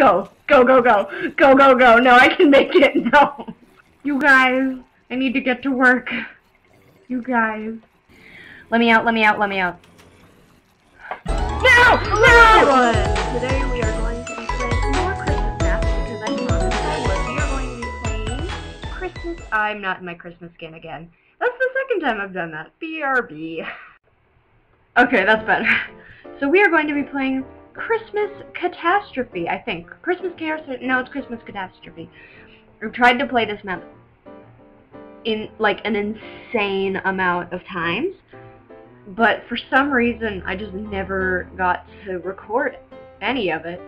Go. No, I can make it. No. You guys, I need to get to work. You guys. Let me out. No! Today we are going to be playing more Christmas maps because I promised I would. We are going to be playing Christmas. I'm not in my Christmas skin again. That's the second time I've done that. BRB. Okay, that's better. So we are going to be playing Christmas Catastrophe, I think. Christmas Catastrophe? No, it's Christmas Catastrophe. I've tried to play this map in, like, an insane amount of times, but for some reason I just never got to record any of it,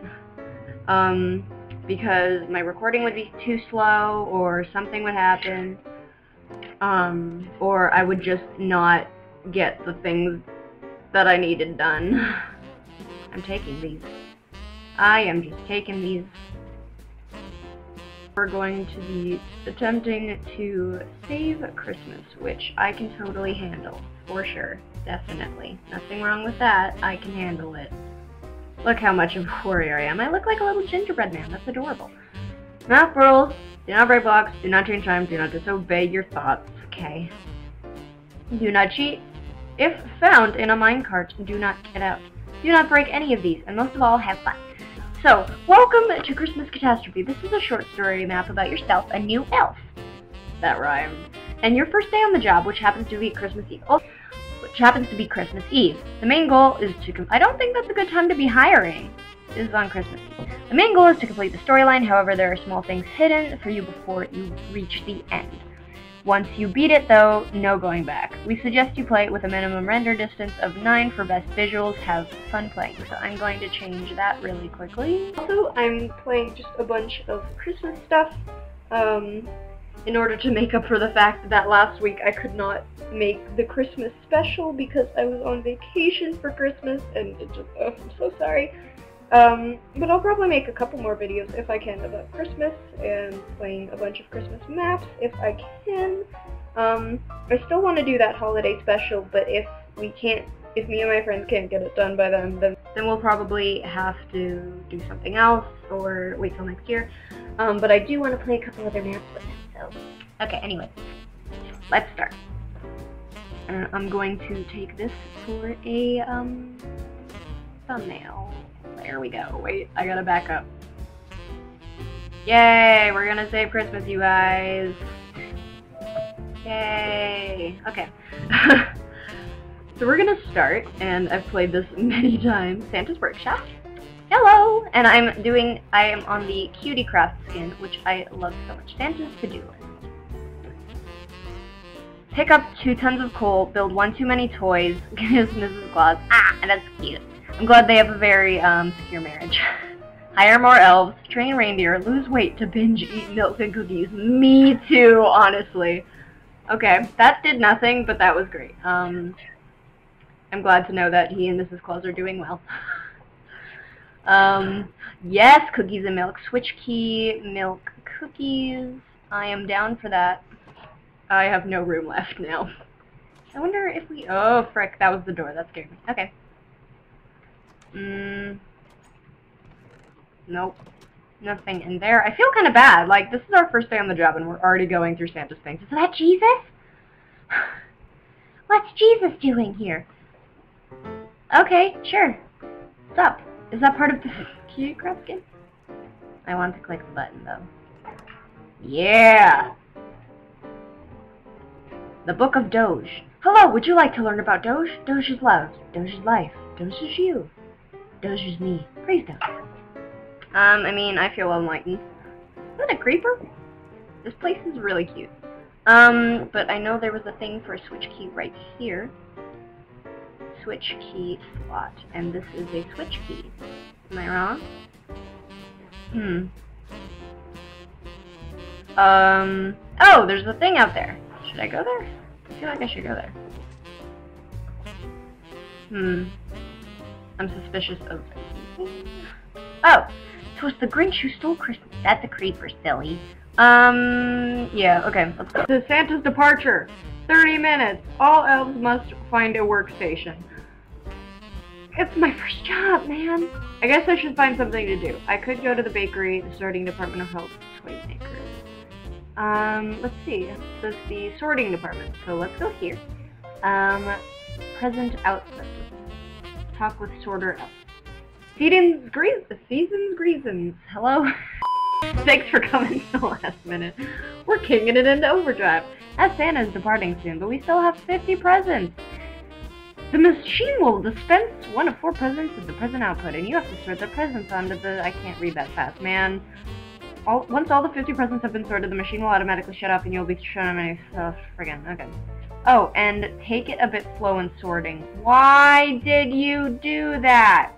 because my recording would be too slow, or something would happen, or I would just not get the things that I needed done. I'm taking these. I am just taking these. We're going to be attempting to save Christmas, which I can totally handle. For sure. Definitely. Nothing wrong with that. I can handle it. Look how much of a warrior I am. I look like a little gingerbread man. That's adorable. Do not rules. Do not break blocks. Do not change time. Do not disobey your thoughts. Okay. Do not cheat. If found in a minecart, do not get out. Do not break any of these, and most of all, have fun. So, welcome to Christmas Catastrophe. This is a short story map about yourself, a new elf. That rhymed. And your first day on the job, which happens to be Christmas Eve. Oh, which happens to be Christmas Eve. The main goal is to I don't think that's a good time to be hiring. This is on Christmas Eve. The main goal is to complete the storyline. However, there are small things hidden for you before you reach the end. Once you beat it, though, no going back. We suggest you play it with a minimum render distance of 9 for best visuals. Have fun playing. So I'm going to change that really quickly. Also, I'm playing just a bunch of Christmas stuff in order to make up for the fact that last week I could not make the Christmas special because I was on vacation for Christmas, and it just, oh, I'm so sorry. But I'll probably make a couple more videos if I can about Christmas and playing a bunch of Christmas maps if I can. I still want to do that holiday special, but if we can't, if me and my friends can't get it done by then we'll probably have to do something else or wait till next year. But I do want to play a couple other maps with them, so. Okay, anyway, let's start. And I'm going to take this for a, thumbnail. There we go. Wait, I gotta back up. Yay! We're gonna save Christmas, you guys! Yay! Okay. So we're gonna start, and I've played this many times. Santa's Workshop. Hello! And I am on the Cutie Craft skin, which I love so much. Santa's to-do list. Pick up 2 tons of coal, build 1 too many toys, gives Mrs. Claus. Ah, that's cute. I'm glad they have a very secure marriage. Hire more elves, train reindeer, lose weight to binge eat milk and cookies. Me too, honestly. Okay, that did nothing, but that was great. I'm glad to know that he and Mrs. Claus are doing well. Yes, cookies and milk. Switch key, milk, cookies. I am down for that. I have no room left now. I wonder if we... Oh, frick, that was the door. That scared me. Okay. Nope. Nothing in there. I feel kind of bad. Like, this is our first day on the job and we're already going through Santa's things. Is that Jesus? What's Jesus doing here? Okay, sure. What's up? Is that part of the cute crap skin? I want to click the button, though. Yeah! The Book of Doge. Hello, would you like to learn about Doge? Doge is love. Doge is life. Doge is you. Doge is me. Praise God. I mean, I feel enlightened. Is that a creeper? This place is really cute. But I know there was a thing for a switch key right here. Switch key slot. And this is a switch key. Am I wrong? Oh, there's a thing out there. Should I go there? I feel like I should go there. I'm suspicious of anything. Oh! 'Twas the Grinch who stole Christmas. That's a creeper, silly. Yeah, okay, let's go. To Santa's departure. 30 minutes. All elves must find a workstation. It's my first job, man. I guess I should find something to do. I could go to the bakery, the sorting department, or help toy maker. Let's see. It says the sorting department, so let's go here. Present outfit. Talk with sorter outfit. Seasons Greasons. Hello. Thanks for coming to the last minute. We're kicking it into overdrive. As Santa's departing soon, but we still have 50 presents. The machine will dispense one of 4 presents of the present output, and you have to sort the presents onto the... I can't read that fast, man. Once all the 50 presents have been sorted, the machine will automatically shut off, and you'll be shown many... Oh, friggin', okay. Oh, and take it a bit slow in sorting. Why did you do that?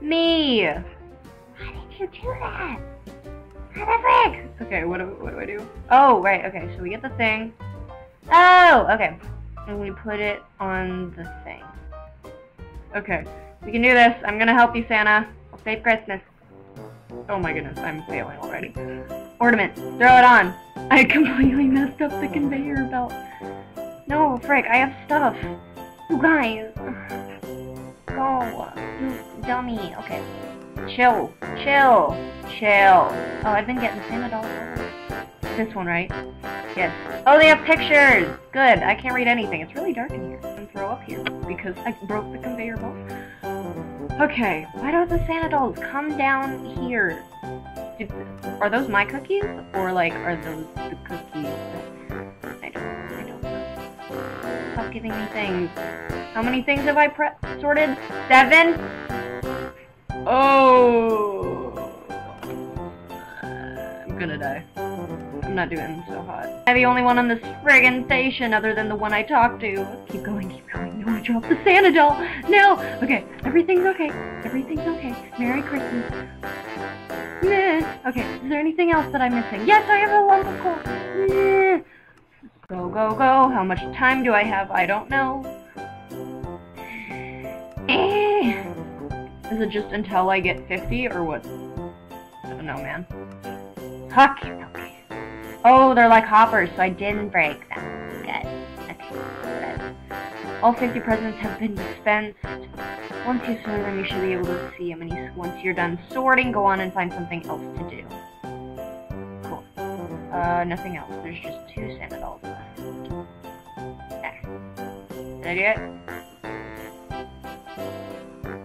Me! Why did you do that? Okay, what do I do? Oh, right, okay, so we get the thing. Oh, okay. And we put it on the thing. Okay, we can do this. I'm gonna help you, Santa. Save Christmas. Oh my goodness, I'm failing already. Ornament, throw it on. I completely messed up the conveyor belt. No, frick, I have stuff. You guys. Go, you dummy. Okay. Chill. Chill. Chill. Oh, I've been getting Santa dolls. This one, right? Yes. Oh, they have pictures! Good. I can't read anything. It's really dark in here. I'm gonna throw up here because I broke the conveyor belt. Okay. Why don't the Santa dolls come down here? Are those my cookies? Or, like, are those the cookies? I don't know. Stop giving me things. How many things have I sorted? 7? Oh, I'm gonna die. I'm not doing it so hot. I'm the only one on this friggin' station other than the one I talked to. Keep going, keep going. No, I dropped the Santa doll. No! Okay, everything's okay. Everything's okay. Merry Christmas. Nah. Okay, is there anything else that I'm missing? Yes, I have a lump of coal. Nah. Go, go, go. How much time do I have? I don't know. Is it just until I get 50 or what? I don't know, man. Huck! Okay. Oh, they're like hoppers, so I didn't break them. Good. Okay. Good. All 50 presents have been dispensed. Once you sort them, you should be able to see them. And once you're done sorting, go on and find something else to do. Cool. Nothing else. There's just 2 Santa dolls left. There.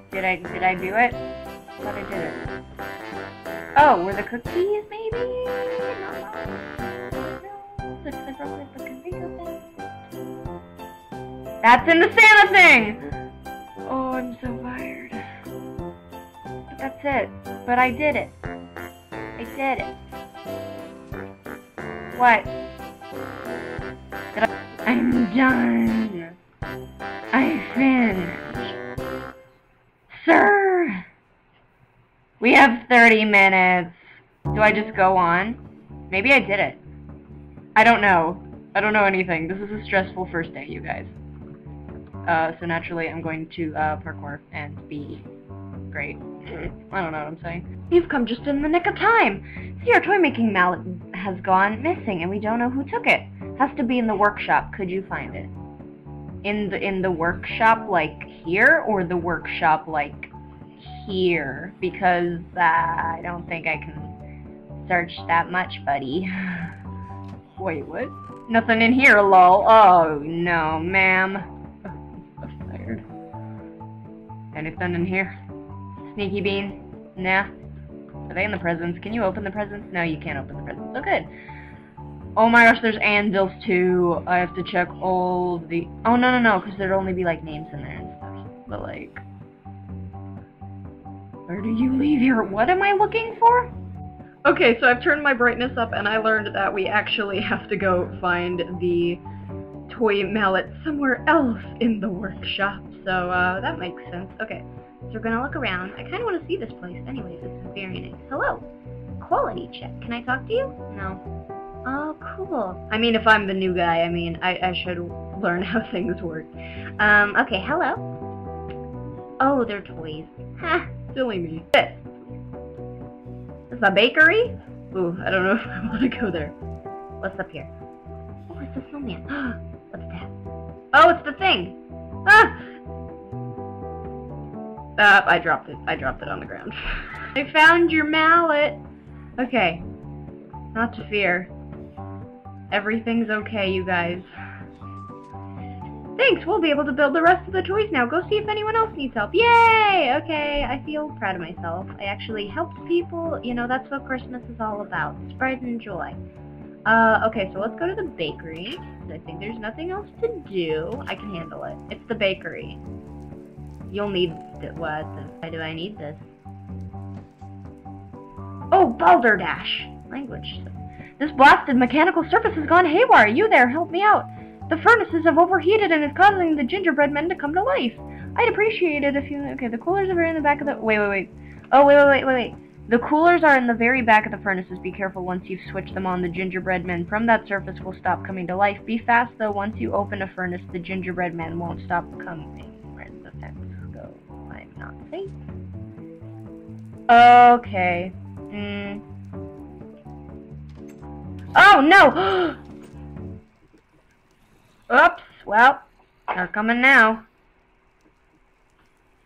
Did I do it? Did I do it? I thought I did it. Oh, were the cookies maybe? No. That's in the Santa thing! Oh, I'm so tired. But that's it. But I did it. I did it. What? I'm done. I finished. Sir! We have 30 minutes. Do I just go on? Maybe I did it. I don't know. I don't know anything. This is a stressful first day, you guys. So naturally, I'm going to parkour and be great. I don't know what I'm saying. You've come just in the nick of time! See, our toy-making mallet has gone missing, and we don't know who took it. Has to be in the workshop. Could you find it? In the workshop, like here, or the workshop, like here, because I don't think I can search that much, buddy. Wait, what? Nothing in here, lol. Oh no, ma'am. I'm so tired. Anything in here? Sneaky Bean? Nah. Are they in the presents? Can you open the presents? No, you can't open the presents. Oh, good. Oh my gosh, there's anvils too. I have to check all the... Oh, no, because there'd only be, like, names in there and stuff. But, like... Where do you leave your... What am I looking for? Okay, so I've turned my brightness up, and I learned that we actually have to go find the toy mallet somewhere else in the workshop. So, that makes sense. Okay, so we're gonna look around. I kind of want to see this place anyways. It's very nice. Hello. Quality check. Can I talk to you? No. Oh, cool. I mean, if I'm the new guy, I mean, I should learn how things work. Okay, hello. Oh, they're toys. Ha, silly me. This. This is a bakery? Ooh, I don't know if I want to go there. What's up here? Oh, it's a snowman. What's that? Oh, it's the thing! Ah! I dropped it. I dropped it on the ground. I found your mallet. Okay. Not to fear. Everything's okay, you guys. Thanks, we'll be able to build the rest of the toys now. Go see if anyone else needs help. Yay! Okay, I feel proud of myself. I actually helped people. You know, that's what Christmas is all about. Spread and joy. Okay, so let's go to the bakery. I think there's nothing else to do. I can handle it. It's the bakery. You'll need... What? Why do I need this? Oh, balderdash! Language. This blasted mechanical surface has gone haywire. You there, help me out. The furnaces have overheated and is causing the gingerbread men to come to life. I'd appreciate it if you... Okay, the coolers are in the back of the... Wait. Oh, wait. The coolers are in the very back of the furnaces. Be careful once you've switched them on. The gingerbread men from that surface will stop coming to life. Be fast, though. Once you open a furnace, the gingerbread men won't stop coming. Where's the fence go? I'm not safe. Okay. Oh, no! Oops, well, they're coming now.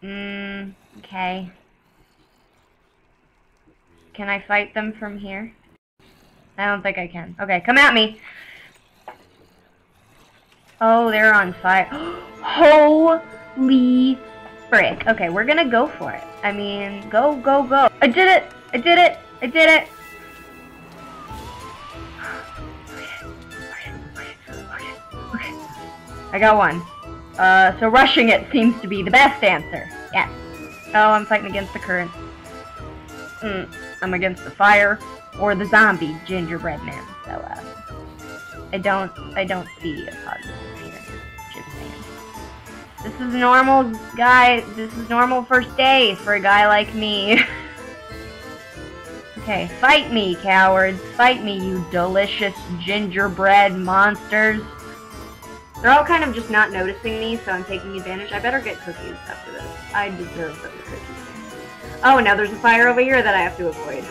Okay. Can I fight them from here? I don't think I can. Okay, come at me. Oh, they're on fire. Holy frick. Okay, we're gonna go for it. I mean, go. I did it! I did it! I got one. So rushing it seems to be the best answer. Yes. Oh, I'm fighting against the current. I'm against the fire or the zombie gingerbread man. So, I don't see a positive here. Just saying. This is normal, guy. This is normal first day for a guy like me. Okay, fight me, cowards. Fight me, you delicious gingerbread monsters. They're all kind of just not noticing me, so I'm taking advantage. I better get cookies after this. I deserve those cookies. Oh, now there's a fire over here that I have to avoid.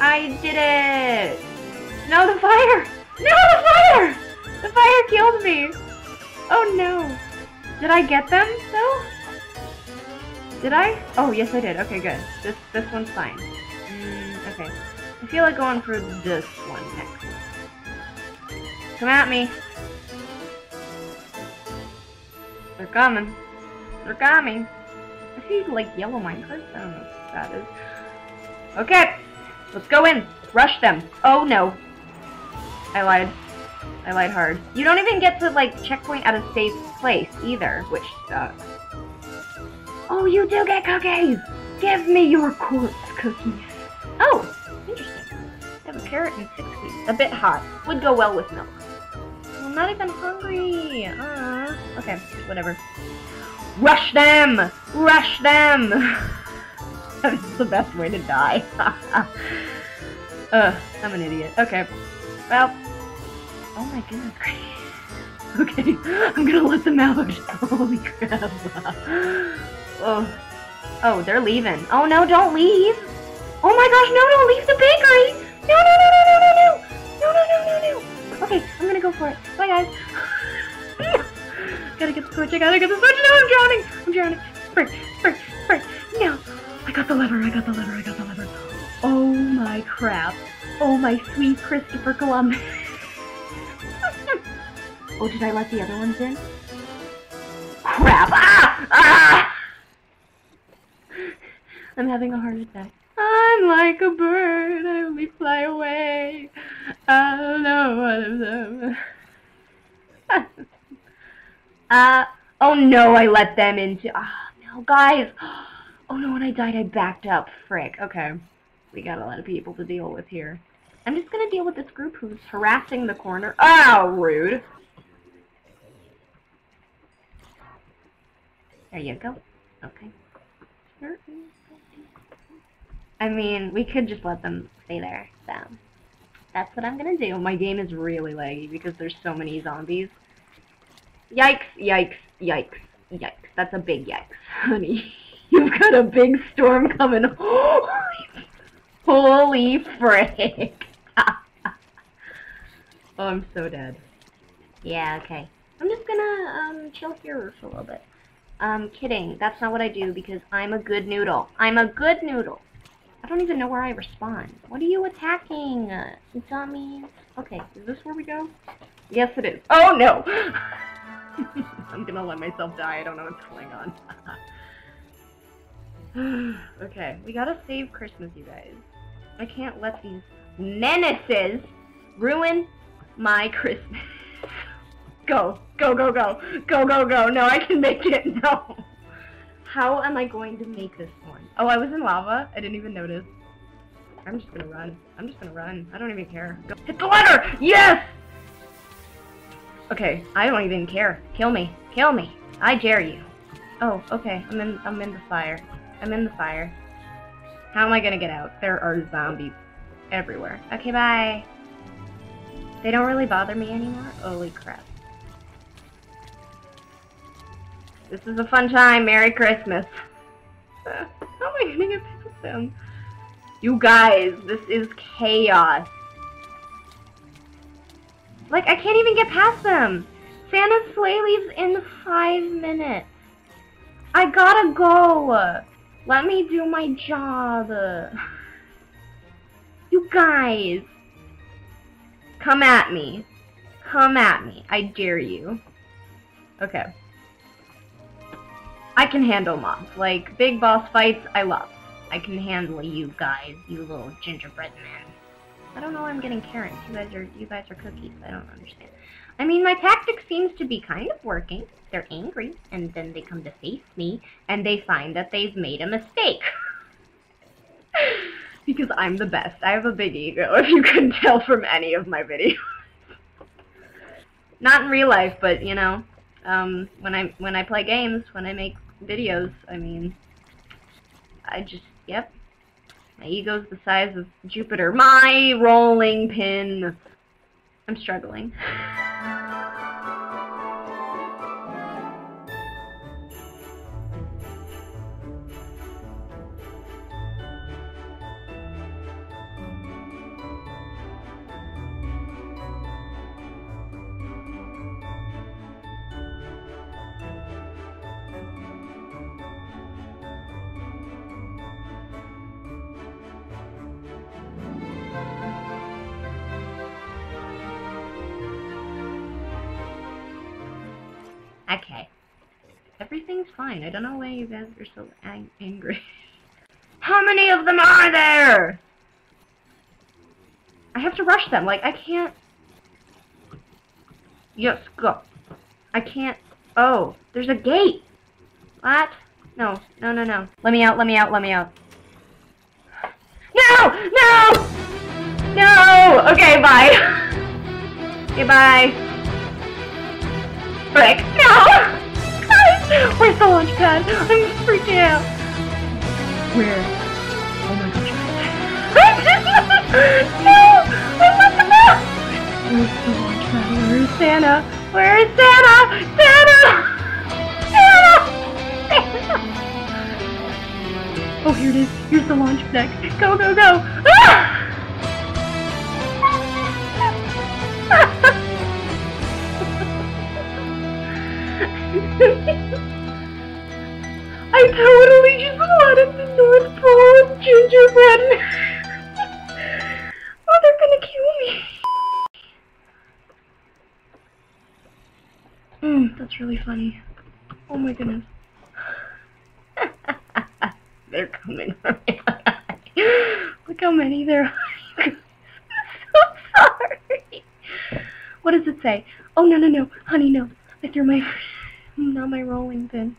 I did it! No, the fire! No, the fire! The fire killed me! Oh, no. Did I get them, though? Did I? Oh, yes, I did. Okay, good. This one's fine. Okay. I feel like going for this one next. Come at me. They're coming. They're coming. I see, like, yellow minecarts. I don't know what that is. Okay. Let's go in. Rush them. Oh, no. I lied. I lied hard. You don't even get to, like, checkpoint at a safe place, either, which sucks. Oh, you do get cookies! Give me your quartz cookies. Oh! Interesting. I have a carrot and 6 cookies. A bit hot. Would go well with milk. I'm not even hungry. Okay, whatever. Rush them! Rush them! That's the best way to die. I'm an idiot. Okay. Well. Oh my goodness. Okay, I'm gonna let them out. Holy crap. Oh. Oh, they're leaving. Oh no, don't leave! Oh my gosh, no, don't leave the bakery! No! Okay, I'm gonna go for it. Bye, guys. Gotta get the switch, I gotta get the switch! No, I'm drowning! Frick! No! I got the lever! Oh my crap! Oh my sweet Christopher Columbus! Oh, did I let the other ones in? Crap! Ah! I'm having a heart attack. I'm like a bird, I only fly away. I don't know what I'm doing. Oh no, I let them into, no, guys. Oh no, when I died, I backed up. Frick, okay. We got a lot of people to deal with here. I'm just gonna deal with this group who's harassing the corner. Oh, rude. There you go. Okay. I mean, we could just let them stay there, so. That's what I'm gonna do. My game is really laggy because there's so many zombies. Yikes. That's a big yikes, honey. You've got a big storm coming. Holy frick. Oh, I'm so dead. Yeah, okay. I'm just gonna, chill here for a little bit. I'm kidding. That's not what I do because I'm a good noodle. I'm a good noodle. I don't even know where I respawn. What are you attacking? Dummies. Okay, is this where we go? Yes, it is. Oh, no! I'm gonna let myself die. I don't know what's going on. Okay, we gotta save Christmas, you guys. I can't let these menaces ruin my Christmas. Go, go, go, go, go, go, go. No, I can make it. No. How am I going to make this one? Oh, I was in lava. I didn't even notice. I'm just gonna run. I'm just gonna run. I don't even care. Go. Hit the ladder! Yes! Okay, I don't even care. Kill me. Kill me. I dare you. Oh, okay. I'm in the fire. I'm in the fire. How am I gonna get out? There are zombies everywhere. Okay, bye. They don't really bother me anymore. Holy crap. This is a fun time. Merry Christmas. How am I gonna get past them? You guys, this is chaos. Like, I can't even get past them. Santa's sleigh leaves in 5 minutes. I gotta go. Let me do my job. You guys. Come at me. Come at me. I dare you. Okay. I can handle mobs. Like, big boss fights, I love. I can handle you guys, you little gingerbread man. I don't know why I'm getting carrots. You guys are cookies. I don't understand. I mean, my tactic seems to be kind of working. They're angry, and then they come to face me, and they find that they've made a mistake. Because I'm the best. I have a big ego, if you couldn't tell from any of my videos. Not in real life, but, you know, when I play games, when I make videos, I mean, I just, yep, my ego's the size of Jupiter. My rolling pin! I'm struggling. Okay. Everything's fine. I don't know why you guys are so angry. How many of them are there? I have to rush them. Like, I can't... Yes, go. I can't... Oh, there's a gate! What? No, no, no, no. Let me out, let me out, let me out. No! No! No! Okay, bye. Goodbye. Okay, Frick. No! Guys! Where's the launch pad? I'm freaking out. Where? Oh my gosh. No! I left him out! Where's the launch pad? Where is Santa? Where is Santa? Santa! Santa! Santa! Oh, here it is. Here's the launch deck. Go, go, go! Ah! I totally just wanted the North Pole of gingerbread. Oh, they're gonna kill me. That's really funny. Oh my goodness. They're coming for me. Look how many there are. I'm so sorry. What does it say? Oh, no, no, no. Honey, no. I threw my... Not my rolling pin.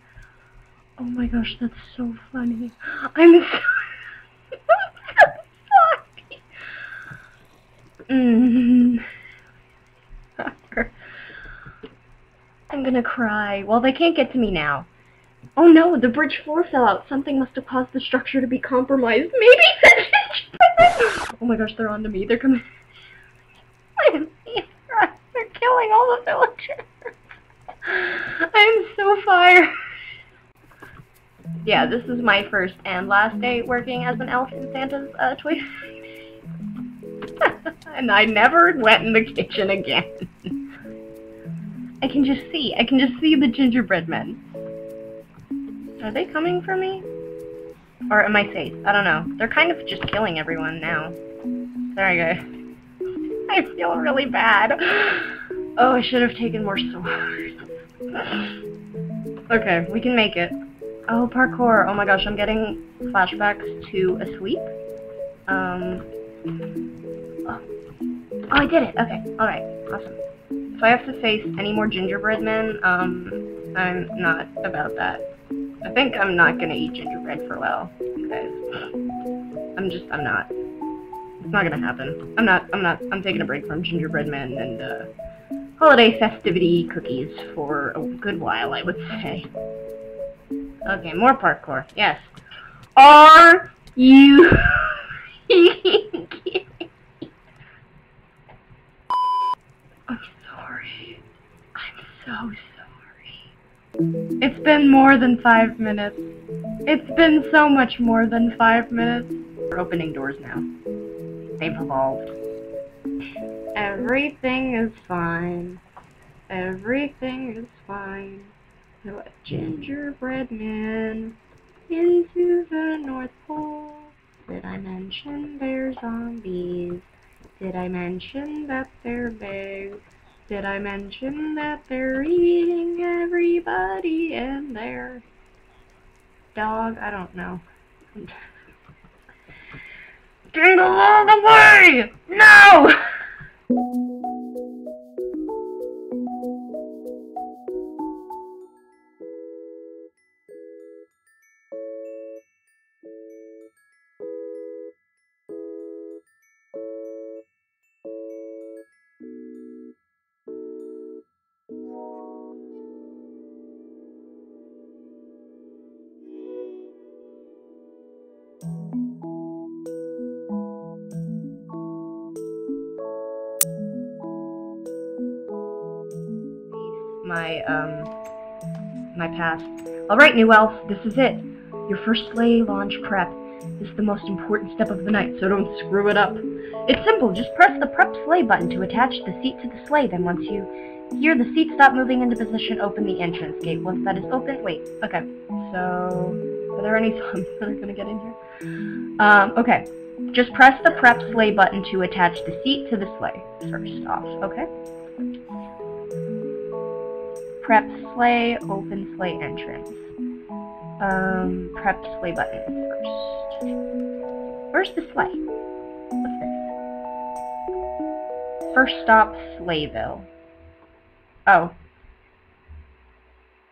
Oh my gosh, that's so funny. I'm so sorry. I'm gonna cry. Well, they can't get to me now. Oh no, the bridge floor fell out. Something must have caused the structure to be compromised. Maybe the gingerbread. Oh my gosh, they're on to me. They're coming. They're killing all the villagers. I'm so fired. Yeah, this is my first and last day working as an elf in Santa's toy. And I never went in the kitchen again. I can just see the gingerbread men. Are they coming for me? Or am I safe? I don't know. They're kind of just killing everyone now. There I go. I feel really bad. Oh, I should have taken more swords. Okay, we can make it. Oh, parkour. Oh my gosh, I'm getting flashbacks to a sweep. Oh, I did it. Okay, alright. Awesome. If I have to face any more gingerbread men, I'm not about that. I think I'm not gonna eat gingerbread for a while, guys. I'm not. It's not gonna happen. I'm taking a break from gingerbread men and, holiday festivity cookies for a good while, I would say. Okay, more parkour. Yes. Are you kidding me? I'm sorry. I'm so sorry. It's been more than 5 minutes. It's been so much more than 5 minutes. We're opening doors now. They've evolved. Everything is fine. Everything is fine. So a gingerbread man into the North Pole. Did I mention they're zombies? Did I mention that they're big? Did I mention that they're eating everybody and their dog? I don't know. Get all the way! No! My past. Alright, New Elf, this is it. Your first sleigh launch prep. This is the most important step of the night, so don't screw it up. It's simple, just press the prep sleigh button to attach the seat to the sleigh, then once you hear the seat stop moving into position, open the entrance gate. Once that is open, wait, okay. So, are there any songs that are gonna get in here? Okay. Just press the prep sleigh button to attach the seat to the sleigh. First off, okay? Prep sleigh, open sleigh entrance. Prep sleigh button first. Where's the sleigh? What's this? First stop, Sleighville. Oh.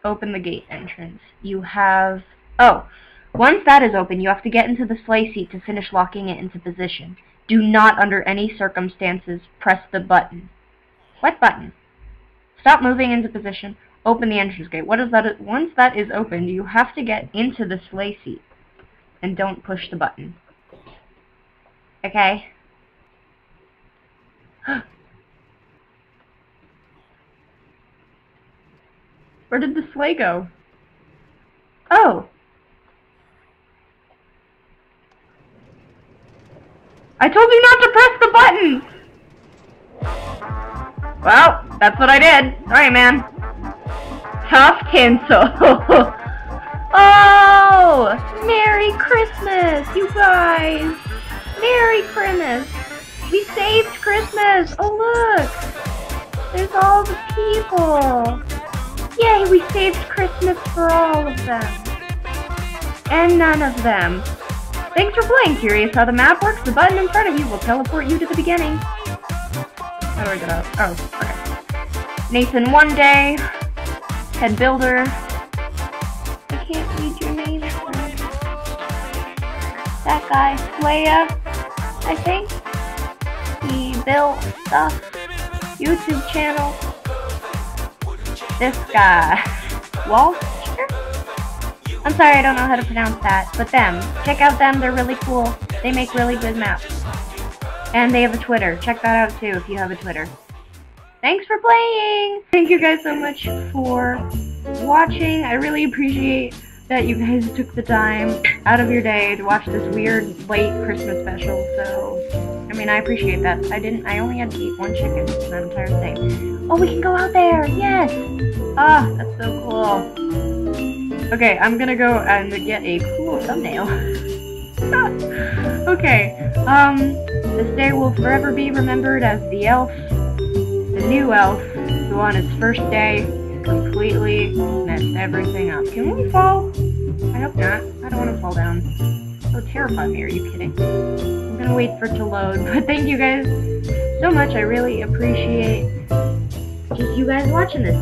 Open the gate entrance. You have... Oh! Once that is open, you have to get into the sleigh seat to finish locking it into position. Do not, under any circumstances, press the button. What button? Stop moving into position. Open the entrance gate. What is that? Once that is opened, you have to get into the sleigh seat. And don't push the button. Okay? Where did the sleigh go? Oh! I told you not to press the button! Well, that's what I did. Alright, man. Tough tinsel. Oh! Merry Christmas, you guys! Merry Christmas! We saved Christmas! Oh, look! There's all the people! Yay, we saved Christmas for all of them. And none of them. Thanks for playing. Curious how the map works? The button in front of you will teleport you to the beginning. How do I get out? Oh, okay. Nathan One Day, Head Builder. I can't read your name. That guy, Leia, I think. He built stuff. YouTube channel. This guy. Walter? I'm sorry, I don't know how to pronounce that. But them. Check out them, they're really cool. They make really good maps. And they have a Twitter. Check that out too if you have a Twitter. Thanks for playing! Thank you guys so much for watching. I really appreciate that you guys took the time out of your day to watch this weird late Christmas special. So, I mean, I appreciate that. I only had to eat one chicken the entire thing. Oh, we can go out there! Yes! Ah, that's so cool. Okay, I'm gonna go and get a cool thumbnail. Okay, this day will forever be remembered as the elf, the new elf, who on its first day completely messed everything up. Can we fall? I hope not. I don't want to fall down. So terrifying me, are you kidding? I'm gonna wait for it to load, but thank you guys so much. I really appreciate just you guys watching this.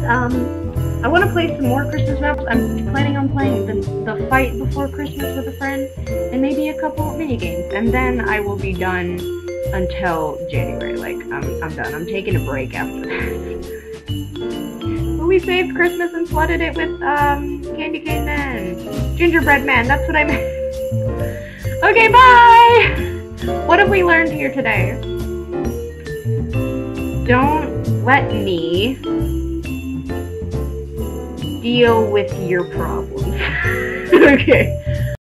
I want to play some more Christmas maps. I'm planning on playing the fight before Christmas with a friend, and maybe a couple of minigames, and then I will be done until January. Like, I'm done. I'm taking a break after that. But we saved Christmas and flooded it with, Candy Cane Man. Gingerbread Man, that's what I meant. Okay, bye! What have we learned here today? Don't let me deal with your problems. Okay.